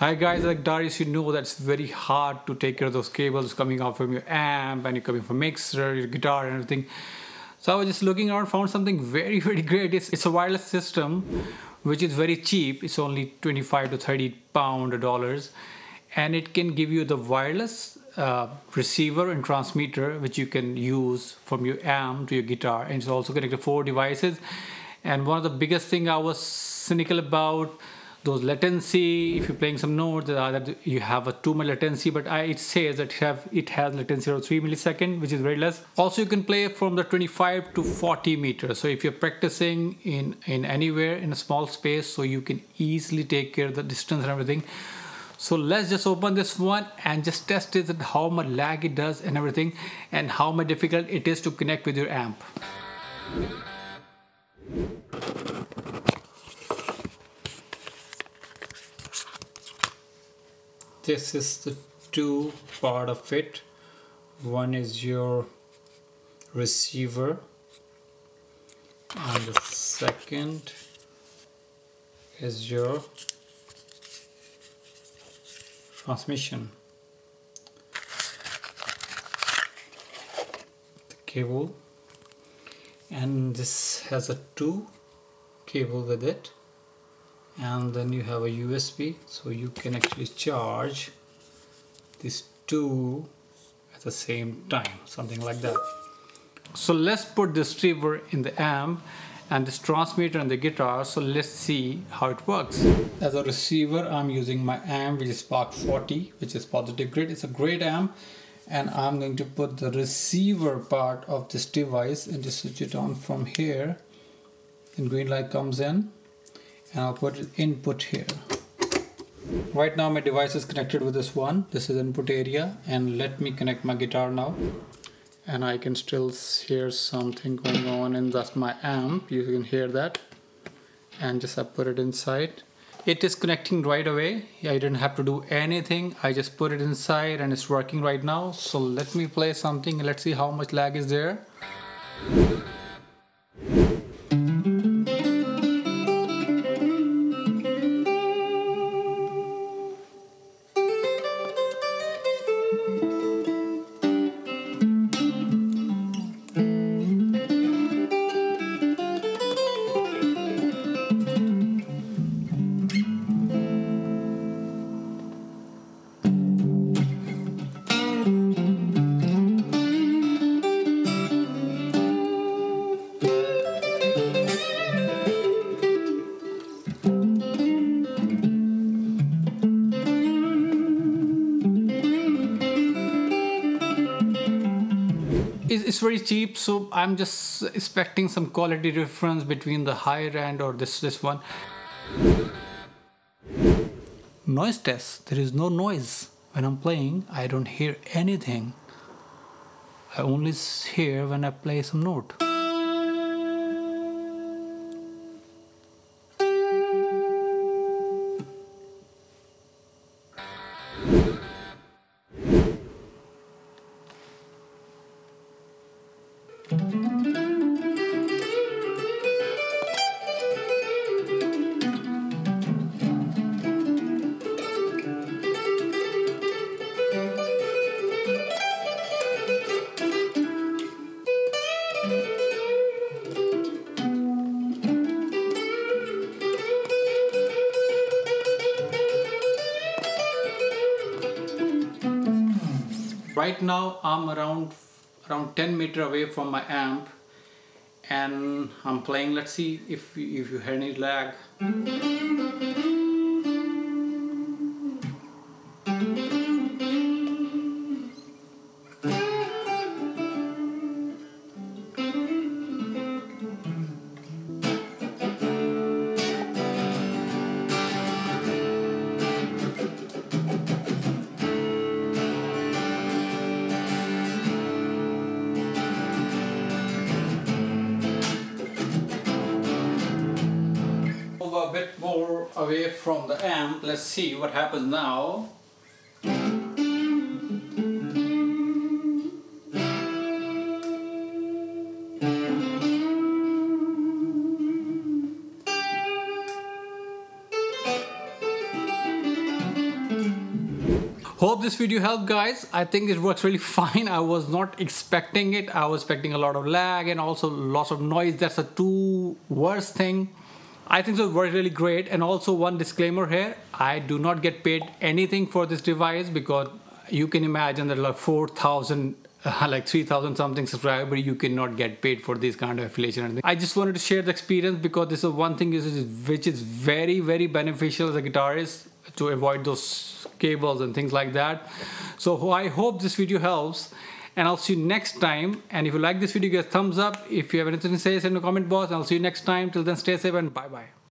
Hi guys, like Darius, you know that's very hard to take care of those cables coming out from your amp and you're coming from mixer, your guitar and everything. So I was just looking around, found something very, very great. It's a wireless system, which is very cheap. It's only 25 to 30 pound or dollars. And it can give you the wireless receiver and transmitter, which you can use from your amp to your guitar. And it's also connected to 4 devices. And one of the biggest thing I was cynical about, those latency. If you're playing some notes, you have a 2 millisecond latency, but it says that it has latency of 3 milliseconds, which is very less. Also, you can play from the 25 to 40 meters. So if you're practicing in anywhere in a small space, so you can easily take care of the distance and everything. So let's just open this one and just test it, how much lag it does and everything, and how much difficult it is to connect with your amp. This is the 2 part of it. One is your receiver and the second is your transmission. The cable, and this has a 2 cable with it. And then you have a USB, so you can actually charge these 2 at the same time, something like that. So let's put this receiver in the amp and this transmitter in the guitar. So let's see how it works. As a receiver, I'm using my amp, which is Spark 40, which is Positive Grid. It's a great amp, and I'm going to put the receiver part of this device and just switch it on from here, and green light comes in. And I'll put input here. Right now my device is connected with this one. This is input area, and let me connect my guitar now. And I can still hear something going on, and that's my amp. You can hear that. And just I put it inside. It is connecting right away. I didn't have to do anything. I just put it inside and it's working right now. So let me play something and let's see how much lag is there. It's very cheap, so I'm just expecting some quality difference between the higher end or this one. Noise test. There is no noise. When I'm playing, I don't hear anything. I only hear when I play some note. Right now I'm around 10 meter away from my amp and I'm playing. Let's see if you hear any lag. A bit more away from the amp. Let's see what happens now. Hope this video helped, guys. I think it works really fine. I was not expecting it. I was expecting a lot of lag and also lots of noise. That's the two worst thing. I think it worked really great. And also one disclaimer here, I do not get paid anything for this device, because you can imagine that like 3,000 something subscriber, you cannot get paid for this kind of affiliation. I just wanted to share the experience, because this is one thing which is very, very beneficial as a guitarist, to avoid those cables and things like that. So I hope this video helps, and I'll see you next time. And if you like this video, give a thumbs up. If you have anything to say, send a comment box. I'll see you next time. Till then, stay safe and bye-bye.